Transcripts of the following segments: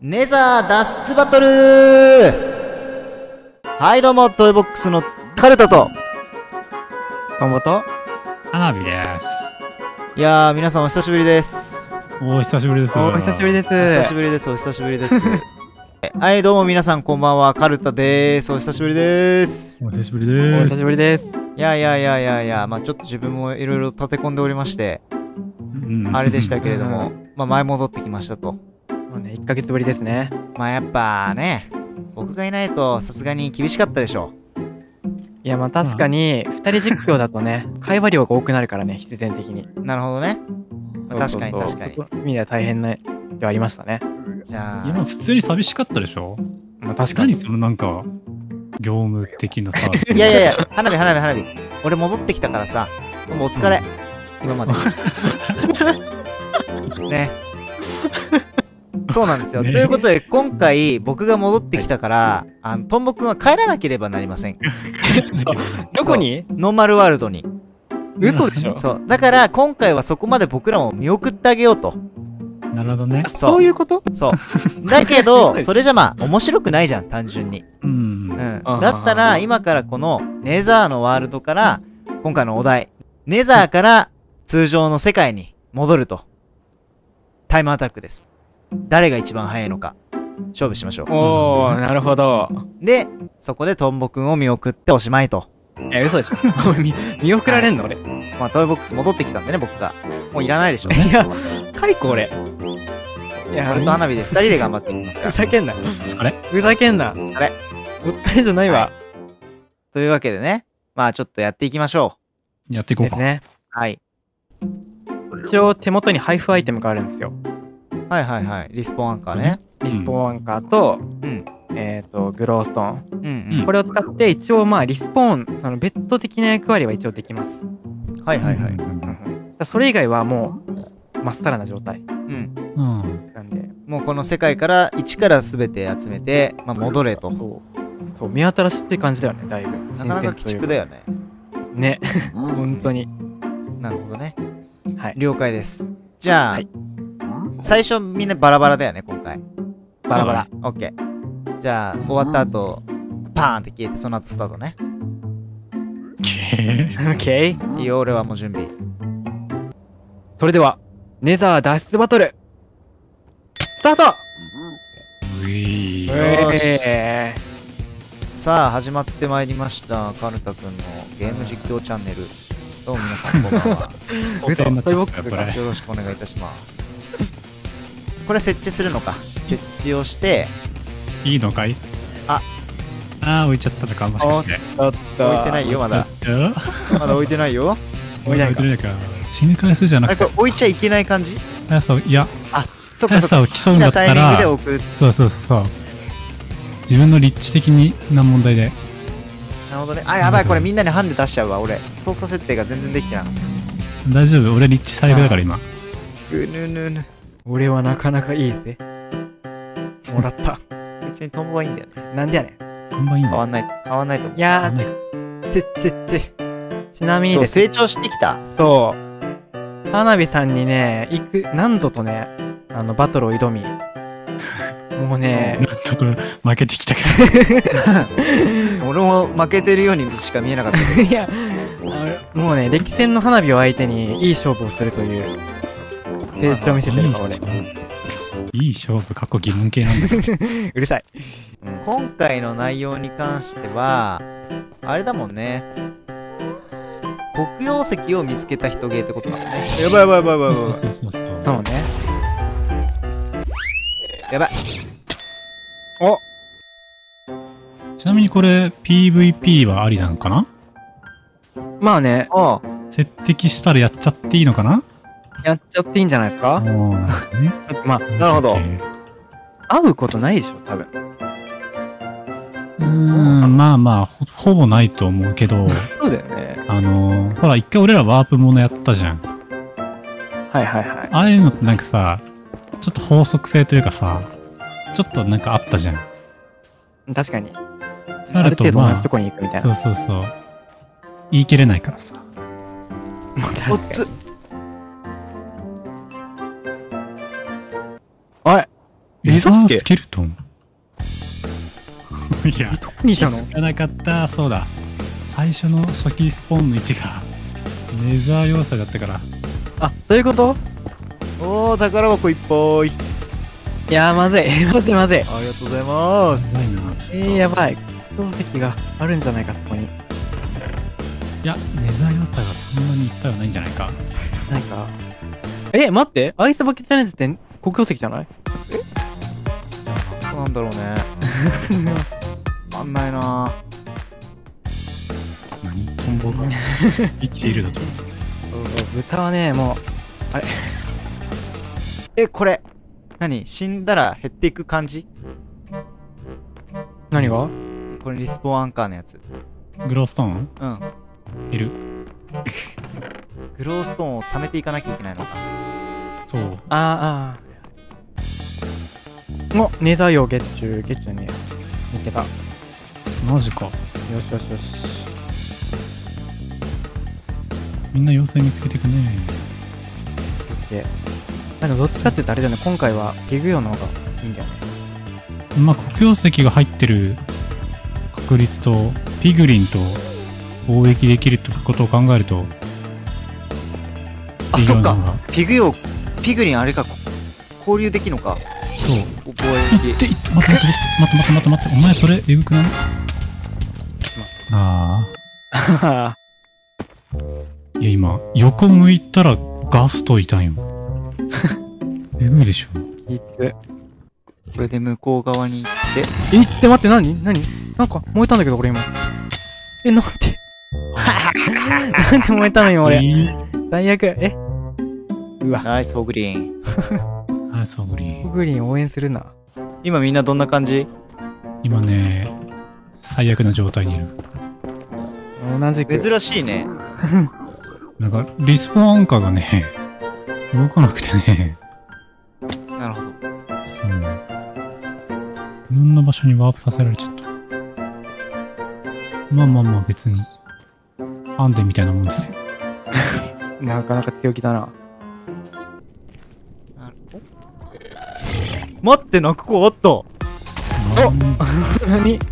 ネザー脱出バトルー。はいどうも、トイボックスのカルタとカンボと花火です。いやー、皆さんお久しぶりです。お久しぶりです。お久しぶりです。お久しぶりです。お久しぶりです。はい、どうも皆さんこんばんは、カルタでーす。お久しぶりでーす。お久しぶりでーす。お久しぶりです。いやいやいやいやいや、まあちょっと自分もいろいろ立て込んでおりまして、あれでしたけれども、まあ前戻ってきましたと。もうね、1ヶ月ぶりですね。まあやっぱね、僕がいないとさすがに厳しかったでしょ。いや、まあ確かに2人実況だとね、会話量が多くなるからね、必然的に。なるほどね。確かに確かに。そういう意味では大変なではありましたね。いや、普通に寂しかったでしょ。まあ確かに。何そのなんか業務的なさ。いやいやいや、花火花火花火。俺戻ってきたからさ、もうお疲れ。今まで。ね。そうなんですよ。ということで、今回、僕が戻ってきたから、トンボくんは帰らなければなりません。どこに？ノーマルワールドに。嘘でしょ？そう。だから、今回はそこまで僕らも見送ってあげようと。なるほどね。そういうこと？そう。だけど、それじゃまあ、面白くないじゃん、単純に。うん。だったら、今からこの、ネザーのワールドから、今回のお題、ネザーから通常の世界に戻ると。タイムアタックです。誰が一番早いのか勝負しましょう。おー、なるほど。で、そこでトンボくんを見送っておしまいと。え、嘘でしょ。見送られんの俺。まあ、トイボックス戻ってきたんでね、僕が。もういらないでしょ。いや、解雇俺。いや、俺と花火で2人で頑張っていきますから。ふざけんな。疲れ？ふざけんな。疲れ。お疲れじゃないわ。というわけでね、まあ、ちょっとやっていきましょう。やっていこうか。ですね。はい。一応、手元に配布アイテムがあるんですよ。はいはいはい。リスポーンアンカーね。リスポーンアンカーと、グローストーン。これを使って、一応、まあ、リスポーン、そのベッド的な役割は一応できます。はいはいはい。それ以外はもう、まっさらな状態。うん。なんで、もうこの世界から、1から全て集めて、まあ、戻れと。そう、目新しい感じだよね、だいぶ。なかなか鬼畜だよね。ね。本当に。なるほどね。はい。了解です。じゃあ、最初みんなバラバラだよね、今回。バラバラ。オッケー。じゃあ、終わった後、パーンって消えて、その後スタートね。オッケー。いいよ、俺はもう準備。それでは、ネザー脱出バトル、スタート。さあ、始まってまいりました。カルタくんのゲーム実況チャンネル。どうも皆さん、こんばんは。よろしくお願いいたします。これ設置するのか。設置をしていいのかい。ああ、置いちゃったのか。もしかして。置いてないよ、まだまだ置いてないよ。置いてないか。死ぬ回数じゃなくて置いちゃいけない感じ。速さを、いや、そっか、速さを競うんだったら、そうそうそう、自分の立地的な問題で。なるほどね。あ、やばい、これみんなにハンデ出しちゃうわ。俺操作設定が全然できてなかった。大丈夫、俺立地最悪だから今。うぬぬぬ。俺はなかなかいいぜ。もらった。別にトンボはいいんだよね。なんでやねん。トンボいいんだ。変わんないと思う。いやー、ちなみにですね。成長してきた。そう。花火さんにね、何度とね、バトルを挑み、もうね、何度と負けてきたから。俺も負けてるようにしか見えなかったけど。いや、もうね、歴戦の花火を相手にいい勝負をするという。成長見せてるか、俺。いい勝負、過去疑問系なんだ。うるさい。今回の内容に関しては、あれだもんね。黒曜石を見つけた人芸ってことだもんね。やばいやばいやばいやばい。そうそうそうそう。そうね。やばい。お！ちなみにこれ、PVP はありなのかな？まあね。接敵したらやっちゃっていいのかな？やっちゃっていいんじゃないですか。まあ、なるほど。会うことないでしょ、多分。まあまあ、ほぼないと思うけど。そうだよね。ほら、一回俺らワープものやったじゃん。はいはいはい。ああいうのってなんかさ、ちょっと法則性というかさ、ちょっとなんかあったじゃん。確かに。ある程度同じとこに行くみたいな。そうそうそう。言い切れないからさ。こっち。エザースケルトン。いや、見たの気づかなかった。そうだ。最初の初期スポーンの位置がネザー要塞だったから。あ、そういうこと？おー、宝箱いっぱい。いやー、まずい。まずいまずい。ありがとうございます。やばい。鉱石があるんじゃないか、そこに。いや、ネザー要塞がそんなにいっぱいはないんじゃないか。ないか。待って。アイスバケチャレンジって黒曜石じゃない？なんだろうね。あんないな。何トンボが生きているだと。豚はね、もうあれ。これ何？死んだら減っていく感じ？何が？これリスポーンアンカーのやつ。グローストーン？うん。いる。グローストーンを貯めていかなきゃいけないのか。そう。ああ。お、ネザー用ゲッチュね。見つけた。マジか。よしよしよし。みんな要塞見つけてくね。なんかどっちかって言うとあれだよね、今回はゲグ用の方がいいんだよね。まあ黒曜石が入ってる確率とピグリンと貿易できるってことを考えると。あ、そっか。ピグリンあれか、交流できるのか。そう。待って、お前それ、えぐくない？いや、今、横向いたらガストいたんよ。えぐいでしょ。これで向こう側に行って。待って、何なんか燃えたんだけど、俺今。なんでなんで燃えたのよ、俺。最悪。うわ。ナイスホグリーン。ホグリン応援するな。今みんなどんな感じ？今ね、最悪な状態にいる。同じく珍しいね。なんかリスポーンアンカーがね、動かなくてね。なるほど。そう、いろんな場所にワープさせられちゃった。まあ別にハンデみたいなもんですよ。なかなか強気だな。待って、泣く子あった。なにど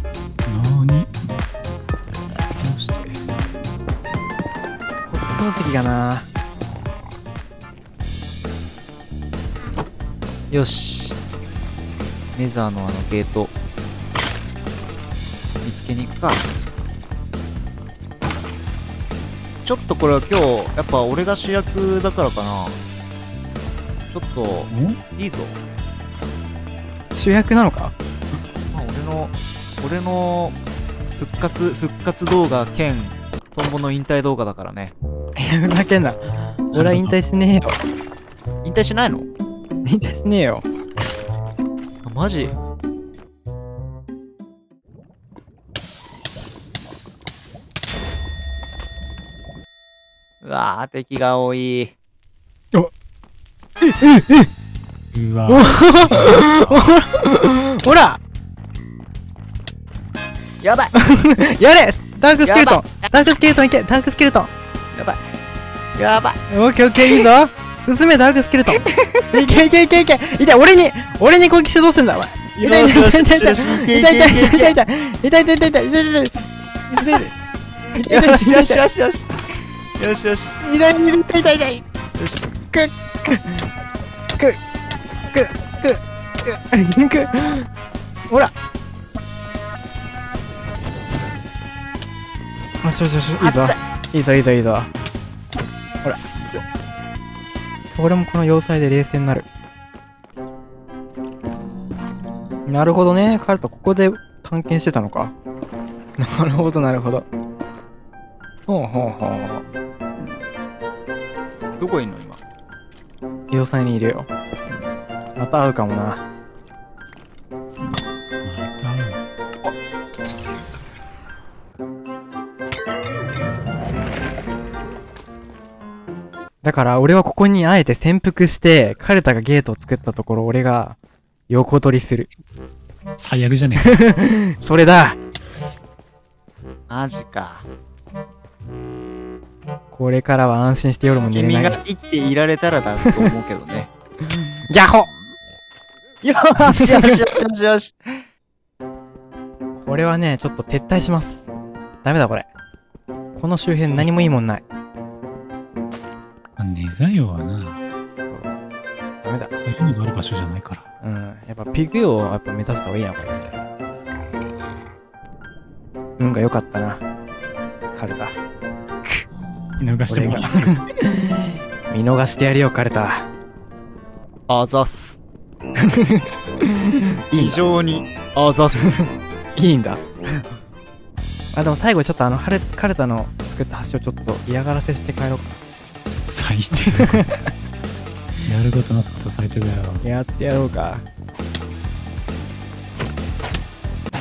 うして黒曜石がな。よし、ネザーのあのゲート見つけに行くか。ちょっとこれは今日やっぱ俺が主役だからかな。ちょっといいぞ。主役なのか。まあ俺の復活動画兼トンボの引退動画だからね。ふざけんな。俺は引退しねえよ。引退しないの？引退しねえよ。マジ？うわー、敵が多い。あっ、うわほらやばい。やれダークスケルトンいけ。ダークスケルトンやばい。オッケーオッケー、いいぞ。進めダークスケルトン。いけ。痛い。俺に攻撃してどうすんだお前。痛い。よし。痛い。くほらあ、しょ、いいぞ。ほら俺もこの要塞で冷静になる。なるほどね、カルトここで探検してたのか。なるほど。ほうどこいんの今？要塞にいるよ。また会うかもな。だから俺はここにあえて潜伏して、カルタがゲートを作ったところ俺が横取りする。最悪じゃねえ。それだ。マジか。これからは安心して夜も寝れない。君が生きていられたらだと思うけどね。ギャホよしよしよしよしよし。これはね、ちょっと撤退します。ダメだこれ。この周辺何もいいもんない。デザインはな。ダメだ。そういうのがある場所じゃないから。うん。やっぱピグヨをやっぱ目指した方がいいな、これ。運が良かったな。カルタ。見逃してもらう。見逃してやるよ、カルタ。あざす。非常にあざす。いいんだ。あ、でも最後ちょっとカルタの作った橋をちょっと嫌がらせして帰ろうか。最低。やることなかった最低だよ。やってやろうか。ね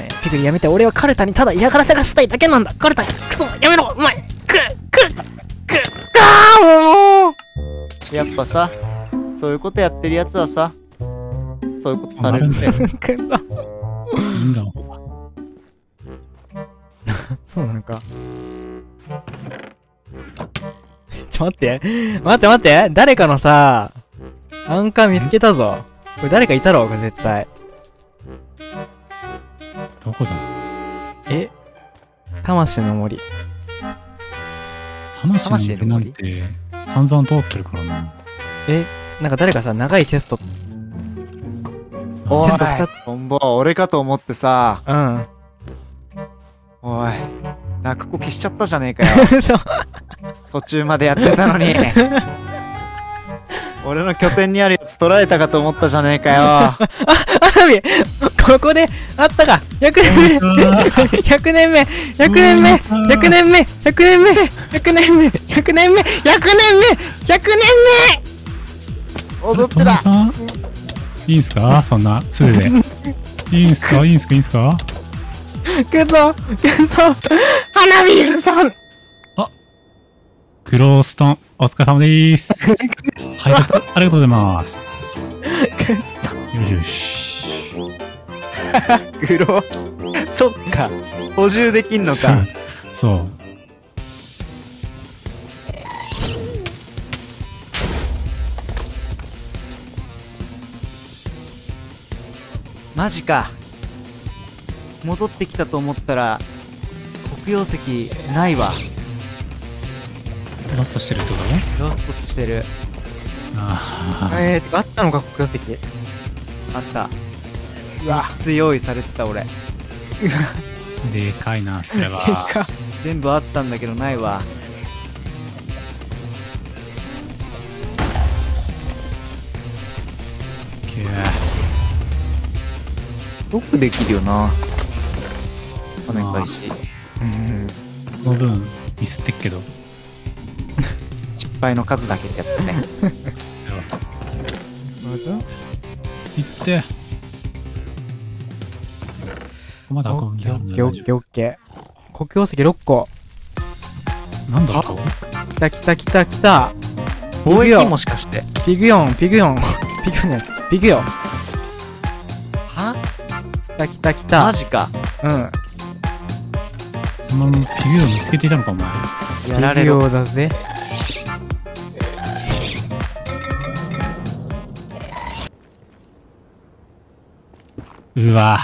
え、ピグリやめて。俺はカルタにただ嫌がらせがしたいだけなんだ。カルタ、クソ、やめろ、お前。あーもう。やっぱさ、そういうことやってるやつはさ、そういうことされるんだよ。そうなのか。ちょっと待って。待って待って。誰かのさ、アンカー見つけたぞ。これ誰かいたろ、これ絶対。どこだ？え？魂の森。魂の森なんて散々通ってるからな。え？なんか誰かさ、長いチェスト。おい、トンボ、俺かと思ってさ。うん。おい、泣く子消しちゃったじゃねえかよ。途中までやってたのに。俺の拠点にあるやつ取られたかと思ったじゃねえかよ。あ、花火ここであったか。100年目踊ってた。いいんすかそんなツーで。いいんすかくぞ花火許さん。あ、クローストンお疲れ様でーす。はい、ありがとうございます。よしクロース、そっか、補充できんのか。そう、マジか。戻ってきたと思ったら黒曜石ないわ。ロストしてるってことね。ロストしてる。ああ、あったのか黒曜石。あった。うわ、強いされてた俺。でかいな、それは。全部あったんだけどないわ。ロックできるよな。金返し。その分ミスってっけど。失敗の数だけってやつですね。行って。まだ運んでるんだよ。オッケー。黒曜石6個。なんだろう。来た。貿易もしかして。ピグヨン。は？来た。マジか。うん。そのままピグヨを見つけていたのか、お前。やられるようだぜ。うわ。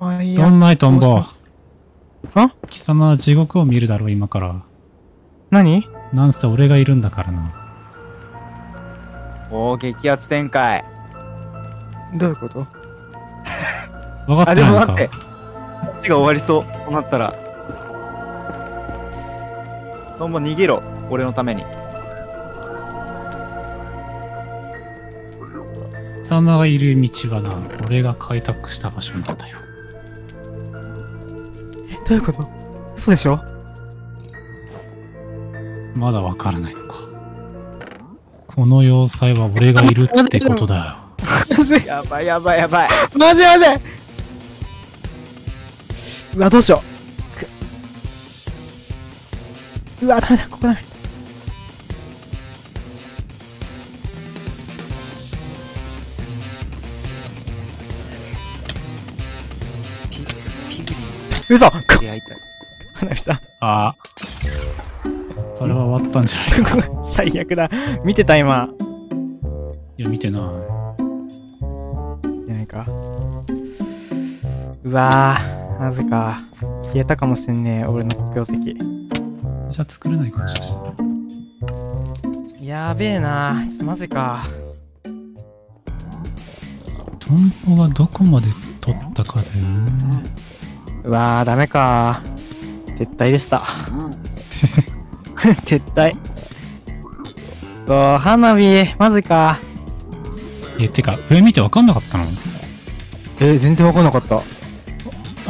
どんないトンボ。あ？貴様は地獄を見るだろう、今から。何？なんせ俺がいるんだからな。おお、激アツ展開。どういうこと？分かってないのか。あ、でも待って。こっちが終わりそう。そうなったら。トンボ逃げろ。俺のために。貴様がいる道はな、俺が開拓した場所なんだよ。え、どういうこと？嘘でしょ？まだ分からないのか。この要塞は俺がいるってことだよ。やばい。まずい。うわ、どうしよう。うわ、ダメだ、ここだ。嘘。花火さん。ああ。それは終わったんじゃないか。最悪だ。見てた今。いや、見てない。ないか。うわー、なぜか消えたかもしんねえ、俺の黒曜石。じゃあ作れないかもしれない。やべえな、ちょっとマジか。トンボがどこまで取ったかだよね。うわー、ダメか、撤退でした撤退。花火マジか。てか上見て分かんなかったの。全然分かんなかった。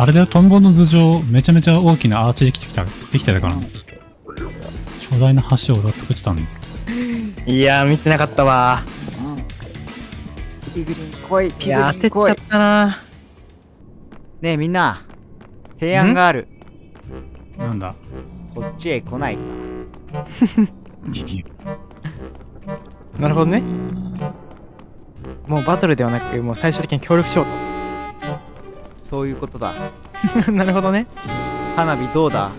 あれだよ、トンボの頭上めちゃめちゃ大きなアーチでできたから、巨大な橋を俺は作ってたんです。いやー見てなかったわ。ピグリン来い、ピグリン来い。いやー焦っちゃったな。ねえみんな、提案がある。なんだ、こっちへ来ないかなるほどね。もうバトルではなく、もう最終的に協力しようと。そういうことだなるほどね。花火どうだ。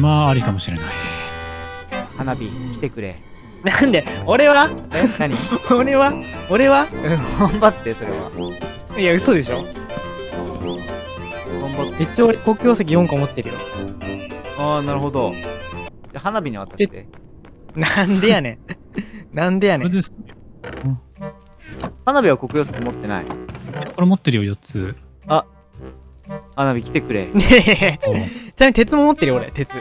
まあありかもしれない。花火来てくれ。なんで俺は何俺は頑張って。それはいや嘘でしょ。頑張って。一応俺黒曜石4個持ってるよ。ああなるほど。じゃあ花火に渡して。なんでやねんなんでやねん。花火は黒曜石持ってない。これ持ってるよ4つ。あ、花火来てくれ。ねえちなみに鉄も持ってるよ俺。鉄ピ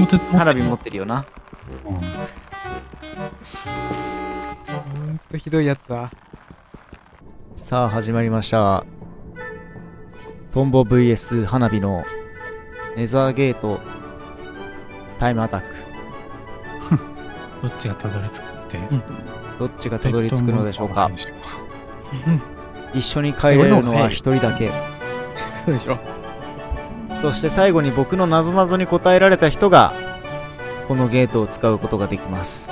ー花火持ってるよな。ほんとひどいやつだ。さあ始まりました、トンボ vs 花火のネザーゲートタイムアタックどっちがたどり着くって、どっちがたどり着くのでしょうか。一緒に帰れるのは1人だけ。そうでしょ。そして最後に僕のなぞなぞに答えられた人がこのゲートを使うことができます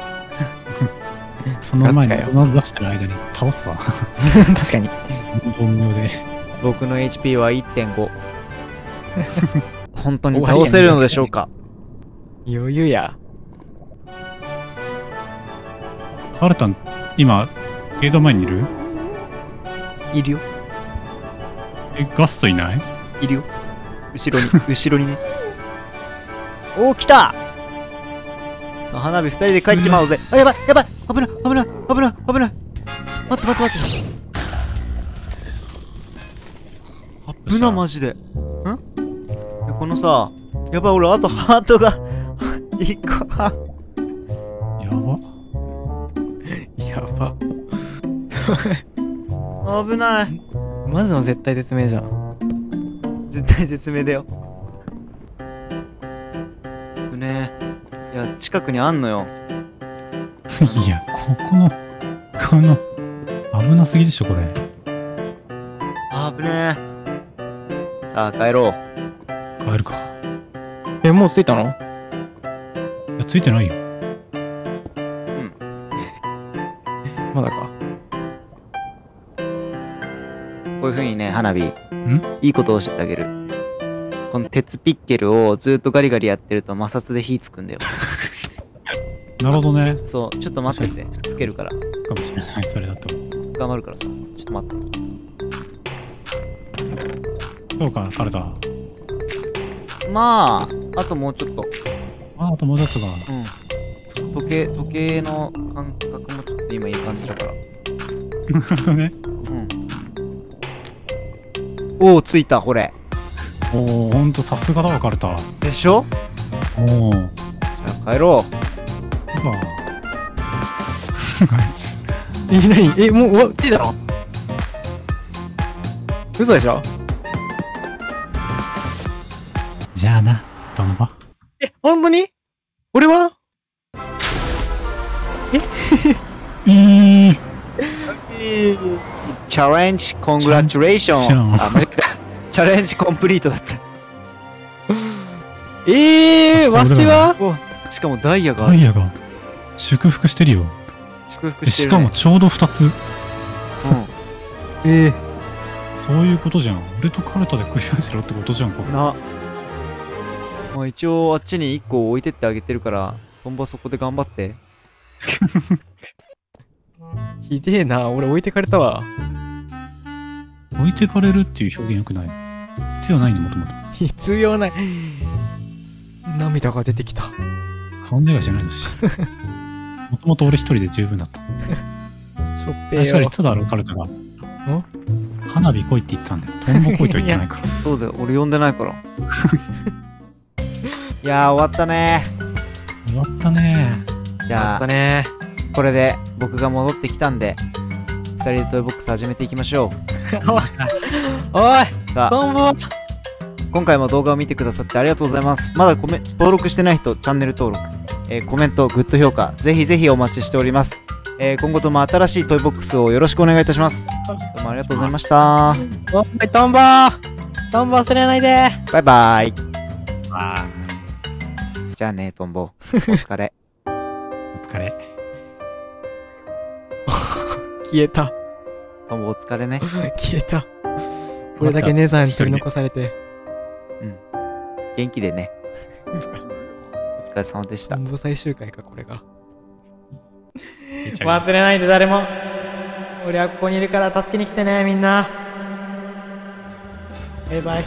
その前になぞなぞ出してる間に倒すわ確かに本能で僕の HP は 1.5 本当に倒せるのでしょうか。余裕や。カルタン今ゲート前にいる？いるよ。ガストいない？いるよ。後ろにね。おお来た。さあ花火2人で帰っちまおうぜ。あやばい、危ない。待って。危なマジで。ん？このさ、やばい俺あとハートが1個やば。危ない。マジの絶対絶命じゃん。絶対絶命だよ。ねえ、いや近くにあんのよ。いやこの危なすぎでしょこれ。危ねえ。さあ帰ろう。帰るか。もう着いたの？いや着いてないよ。まだか。こういう風にね、花火いいことを教えてあげる。この鉄ピッケルをずっとガリガリやってると摩擦で火つくんだよなるほどね。そう、ちょっと待ってて、つけるからかもしれない。それだと頑張るからさ、ちょっと待って。どうかカルタ。まああともうちょっと、あともうちょっとか。時計の感覚もちょっと今いい感じだからなるほどね。おおついたこれ。おおほんとさすがだわカルタでしょ。おおじゃあ帰ろう。あいつ何もう終わっていいだろ。嘘でしょ。じゃあなトンボ。ほんとに俺はチャレンジコングラチュレーション。あ、間違えた。チャレンジコンプリートだったわしはしかもダイヤが祝福してるよ。祝福してる、ね、しかもちょうど2つ。そういうことじゃん。俺とカルタでクリアしろってことじゃんこれな。まあ、一応あっちに1個置いてってあげてるから、トンボそこで頑張ってひでえな、俺置いてかれたわ。置いてかれるっていう表現よくない？必要ないの、もともと。必要ない。涙が出てきた。勘違いじゃないのし。もともと俺一人で十分だった。しょっぺーよ。確かにただ歩かれたら。ん？花火来いって言ったんだよ。トンボ来いとは言ってないから。そうだよ、俺呼んでないから。いやー終わったねー。終わったねー。じゃあ終わったねー。これで僕が戻ってきたんで、二人でトイボックス始めていきましょう。おいトンボ。今回も動画を見てくださってありがとうございます。まだ登録してない人、チャンネル登録、コメント、グッド評価、ぜひぜひお待ちしております。今後とも新しいトイボックスをよろしくお願いいたします。どうもありがとうございました。おいトンボー、トンボ忘れないで。バイバイ。じゃあね、トンボ。お疲れ。お疲れ。消えた。トンボお疲れね。消えた。これだけ姉さんに取り残されて。うん。元気でね。お疲れ様でした。トンボ最終回か、これが。忘れないで、誰も。俺はここにいるから助けに来てね、みんな。バイバイ。